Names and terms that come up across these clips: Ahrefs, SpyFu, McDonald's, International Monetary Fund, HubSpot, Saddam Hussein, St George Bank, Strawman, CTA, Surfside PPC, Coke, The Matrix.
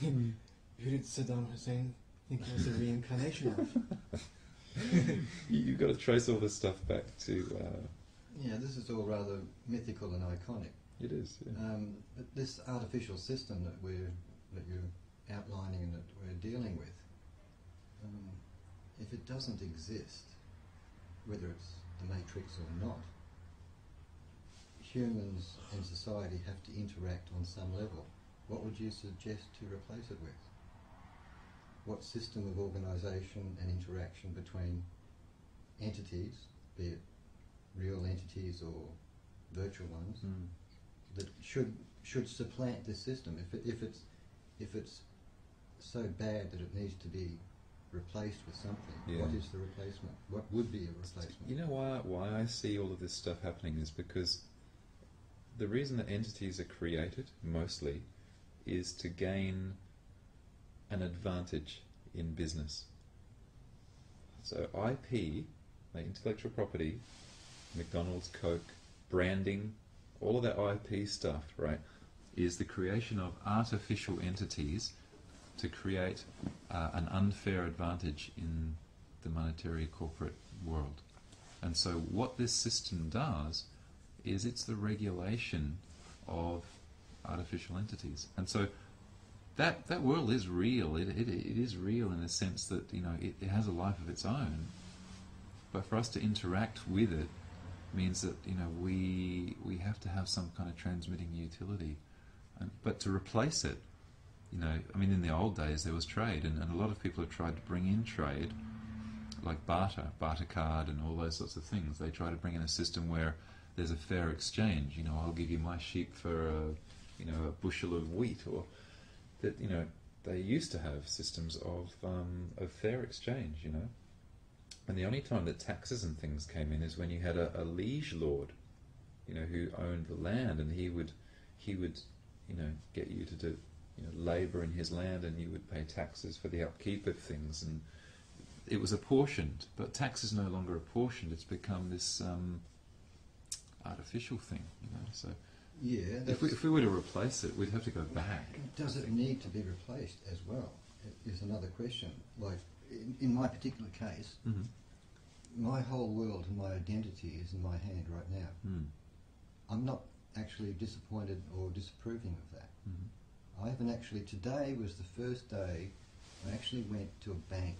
Who did Saddam Hussein think he was a reincarnation of? You've got to trace all this stuff back to... Yeah, this is all rather mythical and iconic. It is, yeah. But this artificial system that you're outlining and that we're dealing with, if it doesn't exist, whether it's the Matrix or not, humans and society have to interact on some level. What would you suggest to replace it with? What system of organisation and interaction between entities, be it real entities or virtual ones, that should supplant this system? If it's so bad that it needs to be replaced with something, yeah. What is the replacement? What would be a replacement? You know why I see all of this stuff happening is because the reason that entities are created, mostly, is to gain an advantage in business. So IP, like intellectual property, McDonald's, Coke, branding, all of that IP stuff, right, is the creation of artificial entities to create an unfair advantage in the monetary corporate world. And so what this system does is it's the regulation of artificial entities. And so that world is real. It is real in the sense that, you know, it has a life of its own. But for us to interact with it means that, you know, we have to have some kind of transmitting utility. But to replace it, you know, I mean, in the old days there was trade, and a lot of people have tried to bring in trade, like barter card and all those sorts of things. They try to bring in a system where there's a fair exchange. You know, I'll give you my sheep for a, you know, a bushel of wheat, or that. You know, they used to have systems of fair exchange. You know, and the only time that taxes and things came in is when you had a liege lord, you know, who owned the land, and he would, you know, get you to do, you know, labour in his land, and you would pay taxes for the upkeep of things, and it was apportioned. But tax is no longer apportioned; it's become this artificial thing, you know. So, yeah, if we were to replace it, we'd have to go back. Does it need to be replaced as well? Is another question. Like in my particular case, my whole world and my identity is in my hand right now. I'm not actually disappointed or disapproving of that. I haven't actually, today was the first day I actually went to a bank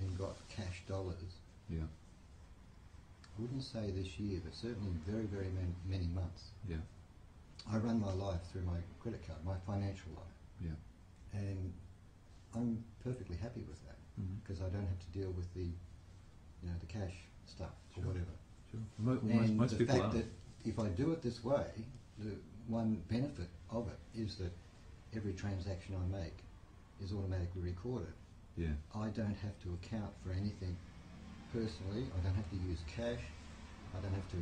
and got cash dollars. Yeah. I wouldn't say this year, but certainly very, very many months. Yeah. I run my life through my credit card, my financial life. Yeah. And I'm perfectly happy with that because I don't have to deal with the, you know, the cash stuff or whatever. Sure. Most people aren't. That if I do it this way, the one benefit of it is that every transaction I make is automatically recorded. Yeah. I don't have to account for anything personally. I don't have to use cash. I don't have to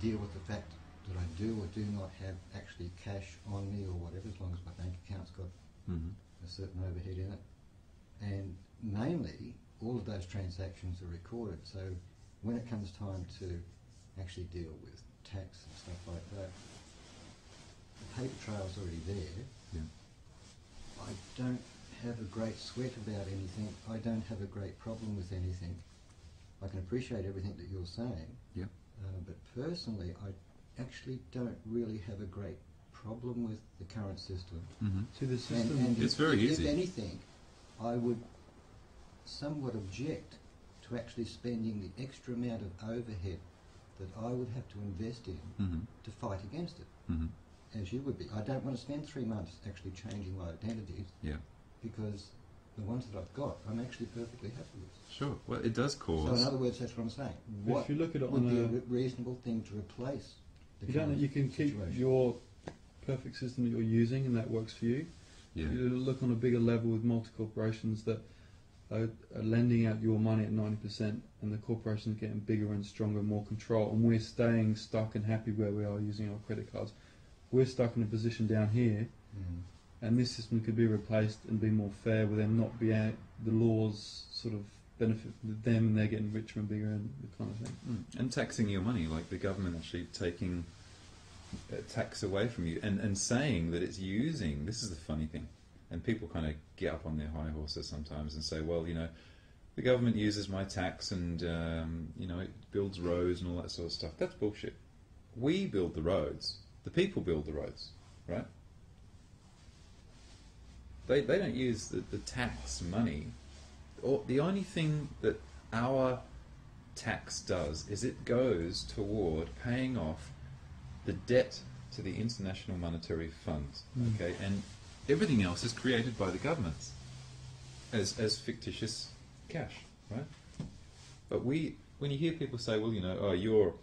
deal with the fact that I do or do not have actually cash on me or whatever, as long as my bank account's got a certain overhead in it. And mainly, all of those transactions are recorded. So when it comes time to actually deal with tax and stuff like that, the paper trail's already there. Yeah. I don't have a great sweat about anything. I don't have a great problem with anything. I can appreciate everything that you're saying. Yeah. But personally, I actually don't really have a great problem with the current system. So the system, and it's very easy. If anything, I would somewhat object to actually spending the extra amount of overhead that I would have to invest in to fight against it. As you would be. I don't want to spend 3 months actually changing my identities. Yeah. Because the ones that I've got, I'm actually perfectly happy with. Sure. Well, it does cause... So in other words, that's what I'm saying. What if you look at it would be a reasonable thing to replace the You can keep your perfect system that you're using and that works for you. Yeah. You look on a bigger level with multi-corporations that are lending out your money at 90% and the corporation's getting bigger and stronger and more control, and we're staying stuck and happy where we are using our credit cards. We're stuck in a position down here, and this system could be replaced and be more fair, with them not be out, the laws sort of benefit them, and they're getting richer and bigger and that kind of thing. And taxing your money, like the government actually taking tax away from you and saying that it's using, this is the funny thing, And people kind of get up on their high horses sometimes and say, well, you know, the government uses my tax and, you know, it builds roads and all that sort of stuff. That's bullshit. We build the roads. The people build the roads, right? They don't use the tax money. Or the only thing that our tax does is it goes toward paying off the debt to the International Monetary Fund, okay? And everything else is created by the governments as fictitious cash, right? But we, when you hear people say, well, you know, oh, you're,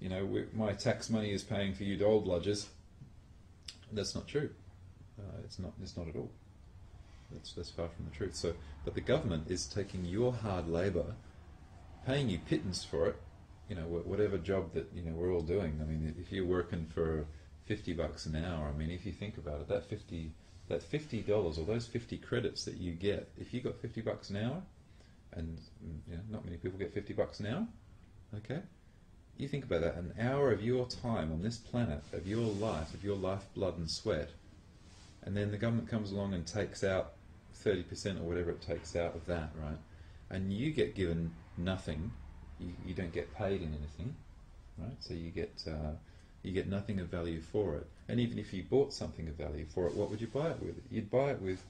you know, my tax money is paying for you dole bludgers, that's not true. It's not at all. That's far from the truth. So, but the government is taking your hard labour, paying you pittance for it, you know, whatever job that, you know, we're all doing. I mean, if you're working for 50 bucks an hour, I mean, if you think about it, that $50 or those 50 credits that you get, if you got 50 bucks an hour, and you know, not many people get 50 bucks an hour, okay? You think about that, an hour of your time on this planet, of your life, blood and sweat, and then the government comes along and takes out 30% or whatever it takes out of that, right? And you get given nothing, you don't get paid in anything, right? So you get nothing of value for it. And even if you bought something of value for it, what would you buy it with? You'd buy it with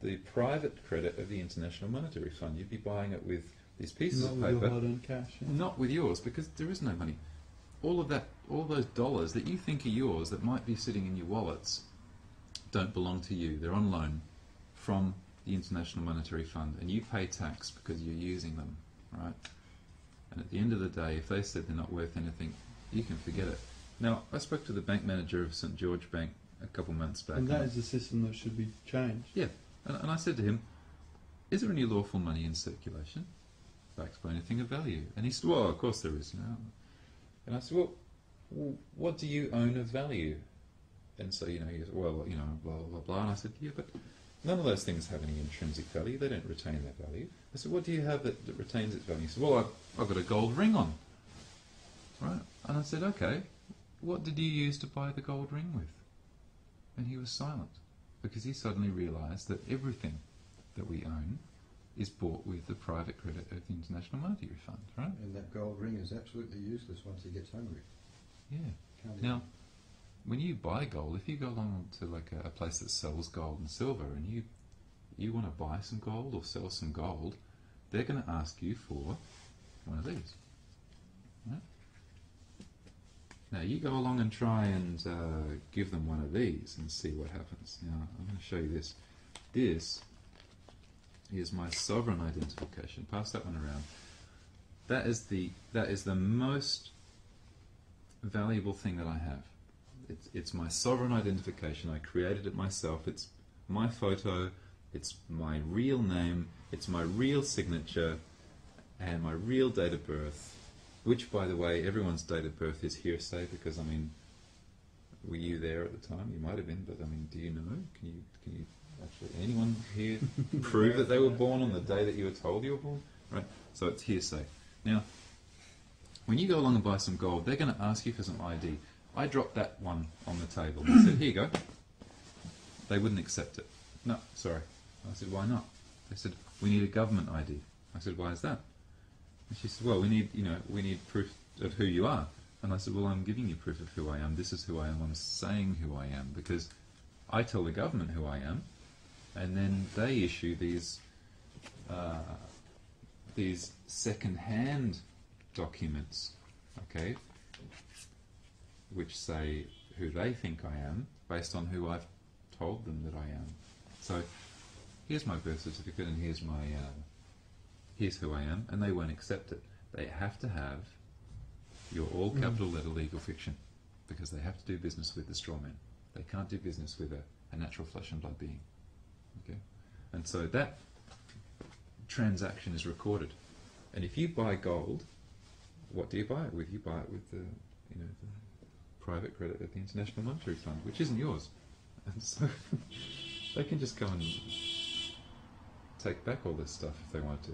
the private credit of the International Monetary Fund. You'd be buying it with these pieces of paper. Not with your hard-earned cash. Yeah. Not with yours, because there is no money. All of that, all those dollars that you think are yours that might be sitting in your wallets don't belong to you. They're on loan from the International Monetary Fund, and you pay tax because you're using them, right? And at the end of the day, if they said they're not worth anything, you can forget it. Now, I spoke to the bank manager of St George Bank a couple months back. And that is the system that should be changed. Yeah. And I said to him, is there any lawful money in circulation? Did I explain anything of value? And he said, well, of course there is. No. And I said, well, what do you own of value? And so, you know, he said, well, you know, blah, blah, blah. And I said, yeah, but none of those things have any intrinsic value. They don't retain their value. I said, what do you have that retains its value? He said, well, I've got a gold ring on. Right? And I said, okay, what did you use to buy the gold ring with? And he was silent, because he suddenly realised that everything that we own is bought with the private credit of the International Monetary Fund, right? And that gold ring is absolutely useless once he gets hungry. Yeah. Now, when you buy gold, if you go along to like a place that sells gold and silver, and you want to buy some gold or sell some gold, they're going to ask you for one of these. Right? Now, you go along and try and give them one of these and see what happens. Now, I'm going to show you this. This is my sovereign identification. Pass that one around. That is the most valuable thing that I have. It's my sovereign identification. I created it myself. It's my photo. It's my real name. It's my real signature and my real date of birth. Which, by the way, everyone's date of birth is hearsay, because, I mean, were you there at the time? You might have been, but, I mean, do you know? Can you actually, anyone here prove that they were born on the day that you were told you were born? Right, so it's hearsay. Now, when you go along and buy some gold, they're going to ask you for some ID. I dropped that one on the table. I said, here you go. They wouldn't accept it. No, sorry. I said, why not? They said, we need a government ID. I said, why is that? And she said, well, we need proof of who you are. And I said, well, I'm giving you proof of who I am. This is who I am. I'm saying who I am, because I tell the government who I am, and then they issue these second-hand documents, okay, which say who they think I am based on who I've told them that I am. So here's my birth certificate, and here's my here's who I am, and they won't accept it. They have to have your all capital letter legal fiction, because they have to do business with the straw man. They can't do business with a natural flesh and blood being. Okay? And so that transaction is recorded. And if you buy gold, what do you buy it with? You buy it with the, you know, the private credit of the International Monetary Fund, which isn't yours. And so they can just go and take back all this stuff if they want to.